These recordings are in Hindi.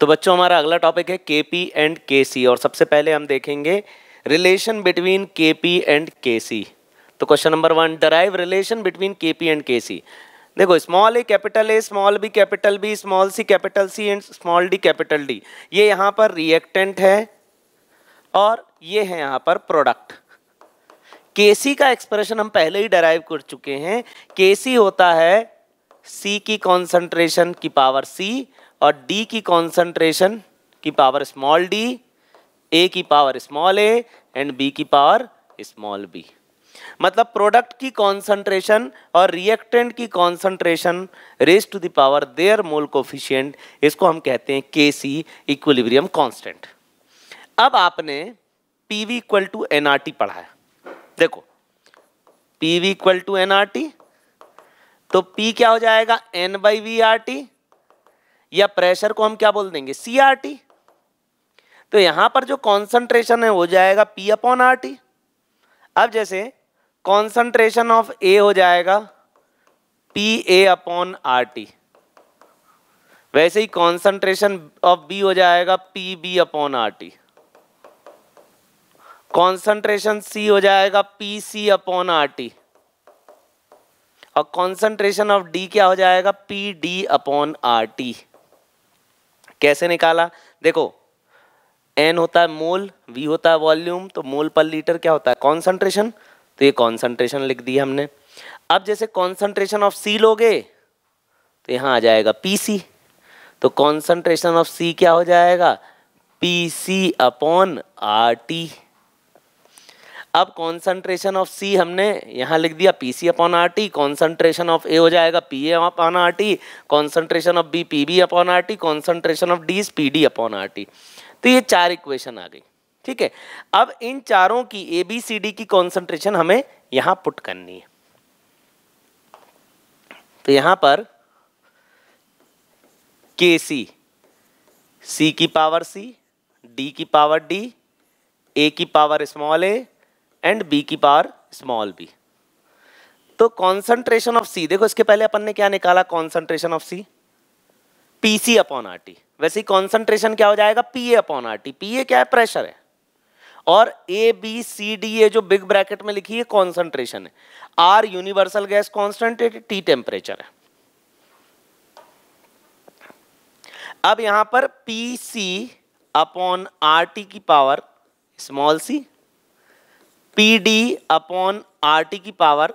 तो बच्चों हमारा अगला टॉपिक है KP एंड KC और सबसे पहले हम देखेंगे relation between KP and KC। तो question number 1 derive relation between KP and KC। देखो small a capital B small c capital C and small d capital D, ये यहाँ पर रिएक्टेंट है और ये है यहाँ पर प्रोडक्ट। KC का एक्सप्रेशन हम पहले ही डराइव कर चुके हैं। KC होता है C की कॉन्सेंट्रेशन की पावर C और D की कॉन्सेंट्रेशन की पावर स्मॉल d, A की power small a and B की पावर स्मॉल b। मतलब प्रोडक्ट की कॉन्सेंट्रेशन और रिएक्टेंट की concentration raise to the power their mole coefficient, इसको हम कहते हैं KC इक्विलिब्रियम कांस्टेंट। अब आपने PV इक्वल टू NRT पढ़ा है। देखो PV इक्वल टू NRT तो P क्या हो जाएगा N by V R T, या प्रेशर को हम क्या बोल देंगे CRT। तो यहां पर जो कॉन्सेंट्रेशन है हो जाएगा P अपॉन RT। अब जैसे कॉन्सेंट्रेशन ऑफ A हो जाएगा PA अपॉन RT, वैसे ही कॉन्सेंट्रेशन ऑफ B हो जाएगा PB upon RT, concentration C हो जाएगा PC अपॉन RT और कॉन्सेंट्रेशन ऑफ D क्या हो जाएगा PD अपॉन RT। कैसे निकाला? देखो N होता है मोल, V होता है वॉल्यूम, तो मोल पर लीटर क्या होता है कॉन्सेंट्रेशन, तो ये कॉन्सेंट्रेशन लिख दिया हमने। अब जैसे कॉन्सेंट्रेशन ऑफ C लोगे तो यहाँ आ जाएगा PC, तो कॉन्सेंट्रेशन ऑफ C क्या हो जाएगा PC अपॉन RT। अब कॉन्सेंट्रेशन ऑफ C हमने यहाँ लिख दिया PC upon RT, concentration of A हो जाएगा PA upon RT, concentration of B PB upon RT, concentration of D is PD upon RT। तो ये चार इक्वेशन आ गई, ठीक है। अब इन चारों की ABCD की कॉन्सेंट्रेशन हमें यहाँ पुट करनी है। तो यहाँ पर KC C की पावर C, D की पावर D, A की power small a and B की पावर स्मॉल b। तो कॉन्सेंट्रेशन ऑफ C, देखो इसके पहले अपन ने क्या निकाला concentration of C PC upon RT, वैसे ही कॉन्सेंट्रेशन क्या हो जाएगा PA अपॉन RT। PA क्या है प्रेशर है और ABCD ये जो बिग ब्रैकेट में लिखी है कॉन्सेंट्रेशन है, R यूनिवर्सल गैस कॉन्स्टेंट है, T टेम्परेचर है। अब यहां पर PC अपॉन RT की power small c, PD upon RT की power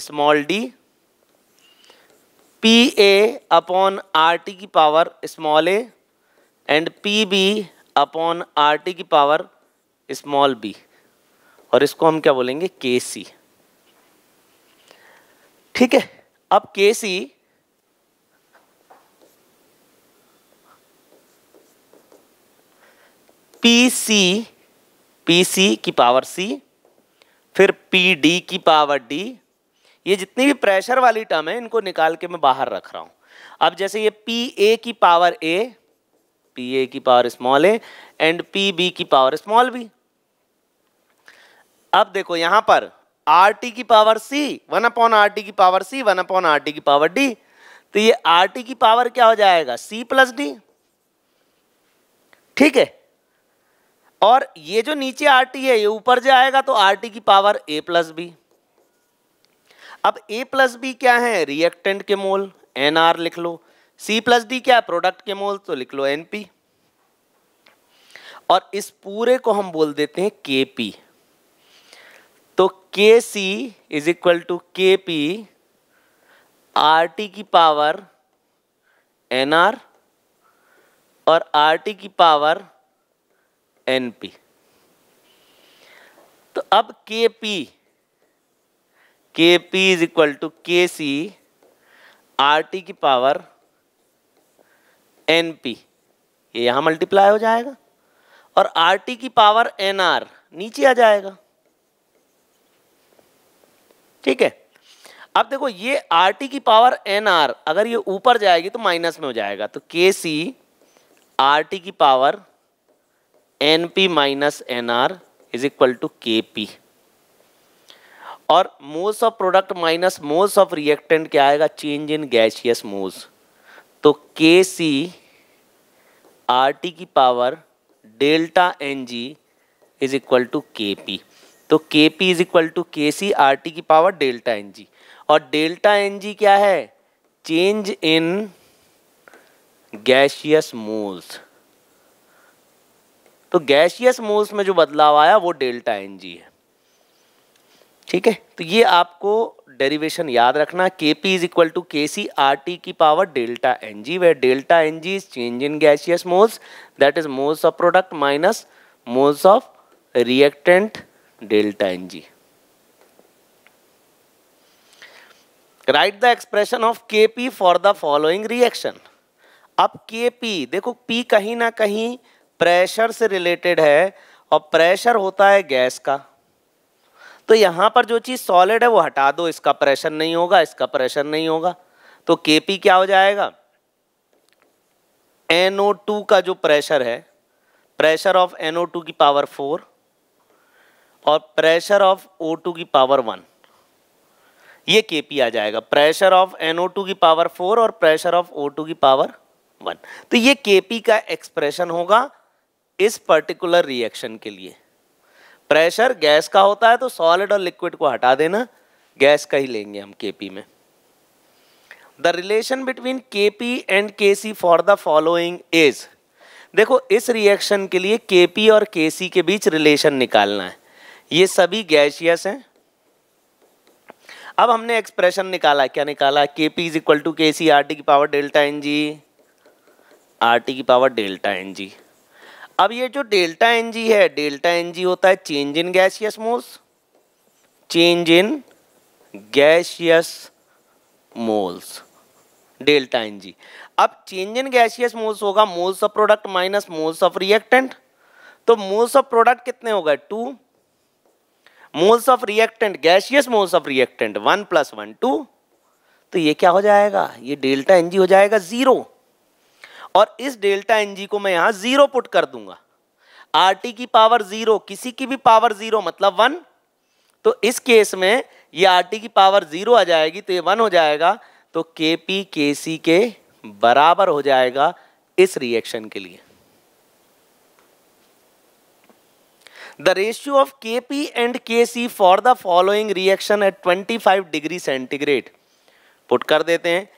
small d, PA upon RT की power small a and PB upon RT की पावर स्मॉल b, और इसको हम क्या बोलेंगे KC, ठीक है। अब KC PC की पावर C फिर PD की पावर D, ये जितनी भी प्रेशर वाली टर्म है इनको निकाल के मैं बाहर रख रहा हूँ। अब जैसे ये PA की पावर A, PA की power small a and PB की पावर स्मॉल b। अब देखो यहाँ पर RT की पावर C 1 अपॉन RT की पावर C 1 अपॉन RT की पावर D, तो ये RT की पावर क्या हो जाएगा C प्लस डी, ठीक है। और ये जो नीचे RT है ये ऊपर जाएगा तो RT की पावर A प्लस बी। अब A प्लस बी क्या है रिएक्टेंट के मोल NR लिख लो, C प्लस डी क्या है प्रोडक्ट के मोल तो लिख लो NP, और इस पूरे को हम बोल देते हैं KP। तो KC is equal to KP RT की पावर NR और RT की पावर NP। तो अब KP is equal to KC RT की पावर NP, ये यहां मल्टीप्लाई हो जाएगा और RT की पावर NR नीचे आ जाएगा, ठीक है। अब देखो ये RT की पावर NR अगर ये ऊपर जाएगी तो माइनस में हो जाएगा, तो KC RT की power NP minus NR is equal to KP, और moles of product minus moles of reactant क्या आएगा चेंज इन गैसियस मोल्स, तो KC RT की power delta NG is equal to KP, तो KP is equal to KC RT की पावर डेल्टा NG, और डेल्टा NG क्या है? Change in gaseous moles. तो गैसियस मोल्स में जो बदलाव आया वो डेल्टा NG है, ठीक है। तो ये आपको डेरिवेशन याद रखना, KP is equal to KC RT की power delta NG, where delta NG is change in gaseous moles, that is moles of product minus moles of reactant delta NG। Right the expression of KP for the following reaction. अब KP देखो, P कहीं ना कहीं प्रेशर से रिलेटेड है और प्रेशर होता है गैस का, तो यहाँ पर जो चीज़ सॉलिड है वो हटा दो, इसका प्रेशर नहीं होगा, इसका प्रेशर नहीं होगा, तो KP क्या हो जाएगा? NO2 का जो प्रेशर है, प्रेशर ऑफ NO2 की पावर 4 और प्रेशर ऑफ O2 की पावर 1, ये KP आ जाएगा, प्रेशर ऑफ NO2 की पावर 4 और प्रेशर ऑफ O2 की पावर 1। तो ये KP का एक्सप्रेशन होगा इस पर्टिकुलर रिएक्शन के लिए। प्रेशर गैस का होता है तो सॉलिड और लिक्विड को हटा देना, गैस का ही लेंगे हम KP में। The relation between KP and KC for the following is, देखो इस रिएक्शन के लिए KP और KC के बीच रिलेशन निकालना है, ये सभी गैसियस हैं। अब हमने एक्सप्रेशन निकाला, क्या निकाला? KP is equal to KC RT की पावर डेल्टा NG, RT की पावर डेल्टा NG। अब ये जो डेल्टा NG है, डेल्टा NG होता है change in gaseous moles, change in gaseous moles delta NG। अब चेंज इन गैसियस मोल्स होगा moles of product minus moles of reactant, तो मोल्स ऑफ प्रोडक्ट कितने हो गए? 2, moles of reactant, gaseous moles of reactant 1 + 1 2, तो ये क्या हो जाएगा? ये डेल्टा NG हो जाएगा 0, और इस डेल्टा NG को मैं यहाँ 0 पुट कर दूंगा। RT की पावर 0, किसी की भी पावर 0 मतलब 1, तो इस केस में ये RT की पावर 0 आ जाएगी, तो ये 1 हो जाएगा, तो KP KC के बराबर हो जाएगा इस रिएक्शन के लिए। The ratio of KP and KC for the following reaction at 25 degree centigrade, put कर देते हैं,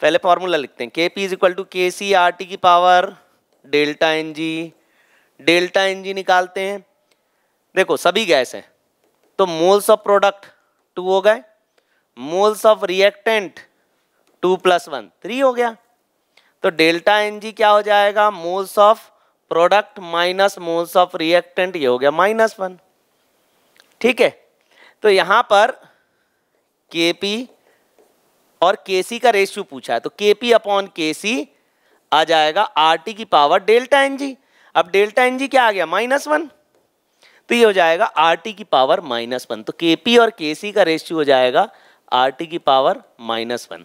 पहले फॉर्मूला लिखते हैं। KP is equal to KC RT की power delta NG, delta NG निकालते हैं, देखो सभी गैस हैं, तो मोल्स ऑफ प्रोडक्ट 2 हो गए, मोल्स ऑफ रिएक्टेंट 2 + 1 3 हो गया, तो डेल्टा NG क्या हो जाएगा? Moles of product minus moles of reactant, ये हो गया -1, ठीक है। तो यहाँ पर KP और KC का रेशियो पूछा है, तो KP अपॉन KC आ जाएगा RT की पावर डेल्टा NG। अब डेल्टा NG क्या आ गया? -1, तो ये हो जाएगा RT की पावर -1, तो KP और KC का रेशियो हो जाएगा RT की पावर -1।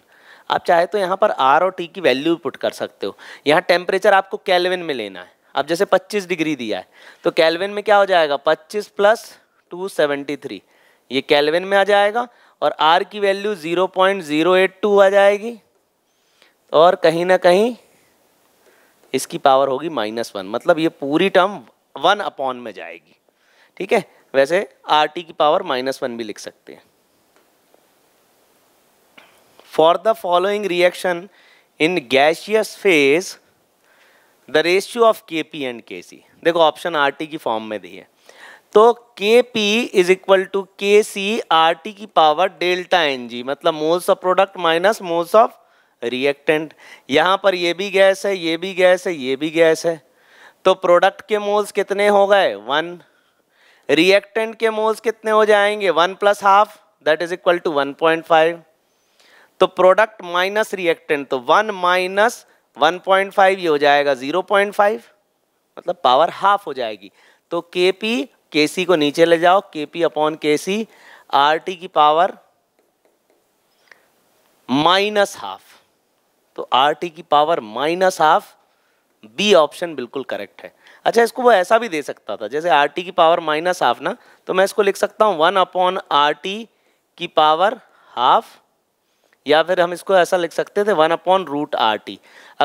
आप चाहे तो यहाँ पर R और T की वैल्यू पुट कर सकते हो, यहाँ टेम्परेचर आपको केल्विन में लेना है। अब जैसे 25 डिग्री दिया है, तो केल्विन में क्या हो जाएगा? 25 + 273, ये केल्विन में आ जाएगा, और R की वैल्यू 0.082 आ जाएगी, और कहीं ना कहीं इसकी पावर होगी -1, मतलब ये पूरी टर्म 1/n में जाएगी, ठीक है। वैसे RT की पावर -1 भी लिख सकते हैं। For the following reaction in gaseous phase the ratio of KP and KC, देखो ऑप्शन RT की फॉर्म में दी है, तो KP is equal to KC RT की पावर डेल्टा NG, मतलब moles of product minus moles of reactant. यहाँ पर ये भी गैस है, ये भी गैस है, ये भी गैस है, तो प्रोडक्ट के मोल्स कितने हो गए? 1, रिएक्टेंट के मोल्स कितने हो जाएंगे? 1 + ½, दैट इज इक्वल टू 1.5, तो प्रोडक्ट माइनस रिएक्टेंट, तो 1 - 1.5, ये हो जाएगा 0.5, मतलब पावर 1/2 हो जाएगी। तो KP KC को नीचे ले जाओ, KP अपॉन KC RT की पावर -1/2, तो RT की पावर -1/2, B ऑप्शन बिल्कुल करेक्ट है। अच्छा, इसको वो ऐसा भी दे सकता था, जैसे RT की पावर -1/2 ना, तो मैं इसको लिख सकता हूँ 1/RT की पावर 1/2, या फिर हम इसको ऐसा लिख सकते थे 1/√RT।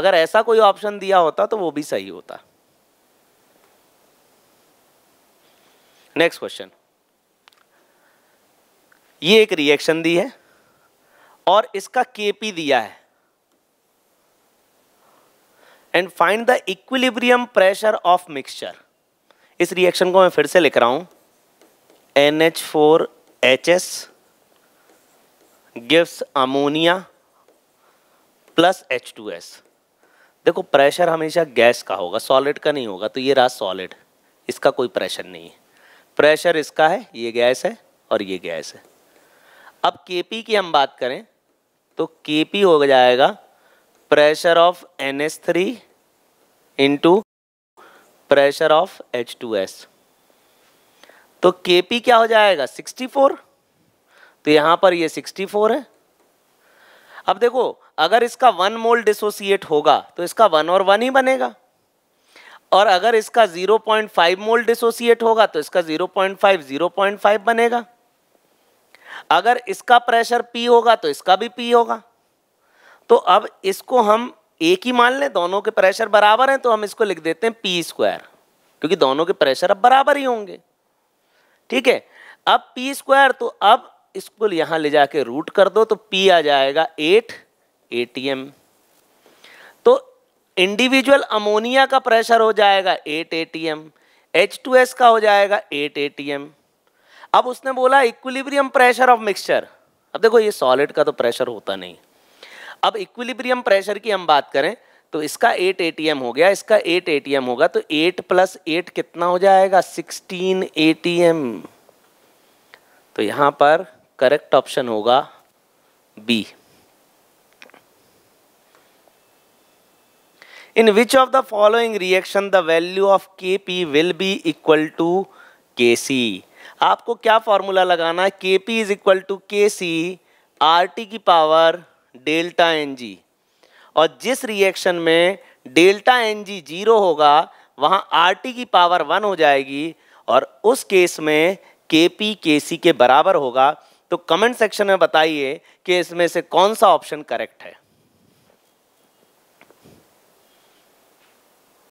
अगर ऐसा कोई ऑप्शन दिया होता तो वो भी सही होता। नेक्स्ट क्वेश्चन, ये एक रिएक्शन दी है और इसका KP दिया है and find the equilibrium pressure of mixture. इस रिएक्शन को मैं फिर से लिख रहा हूं, NH4HS gives ammonia plus H2S। देखो प्रेशर हमेशा गैस का होगा, सॉलिड का नहीं होगा, तो ये रहा सॉलिड, इसका कोई प्रेशर नहीं है, प्रेशर इसका है, ये गैस है और ये गैस है। अब KP की हम बात करें तो KP हो जाएगा pressure of NH3 into pressure of H2S। तो KP क्या हो जाएगा 64, तो यहाँ पर ये 64 है। अब देखो अगर इसका 1 मोल डिसोसिएट होगा तो इसका 1 और 1 ही बनेगा, और अगर इसका 0.5 मोल डिसोसिएट होगा तो इसका 0.5 बनेगा, अगर इसका प्रेशर P होगा तो इसका भी P होगा। तो अब इसको हम एक ही मान लें, दोनों के प्रेशर बराबर हैं, तो हम इसको लिख देते हैं P², क्योंकि दोनों के प्रेशर अब बराबर ही होंगे। ठीक है, अब P², तो अब इसको यहां ले जाके रूट कर दो तो P आ जाएगा 8 atm। तो इंडिविजुअल अमोनिया का प्रेशर हो जाएगा 8 atm, H2S का हो जाएगा 8 atm। अब उसने बोला इक्विलिब्रियम प्रेशर ऑफ मिक्सचर। अब देखो ये सॉलिड का तो प्रेशर होता नहीं। अब इक्विलिब्रियम प्रेशर की हम बात करें तो इसका 8 atm हो गया, इसका 8 atm होगा, तो 8 + 8 कितना हो जाएगा 16 atm। तो यहाँ पर करेक्ट ऑप्शन होगा B। In which of the following reaction the value of KP will be equal to KC। आपको क्या फॉर्मूला लगाना है, KP = KC RT⁴ delta NG। और जिस रिएक्शन में डेल्टा NG 0 होगा वहां RT⁴ 1 हो जाएगी, और उस केस में KP KC के बराबर होगा। तो कमेंट सेक्शन में बताइए कि इसमें से कौन सा ऑप्शन करेक्ट है।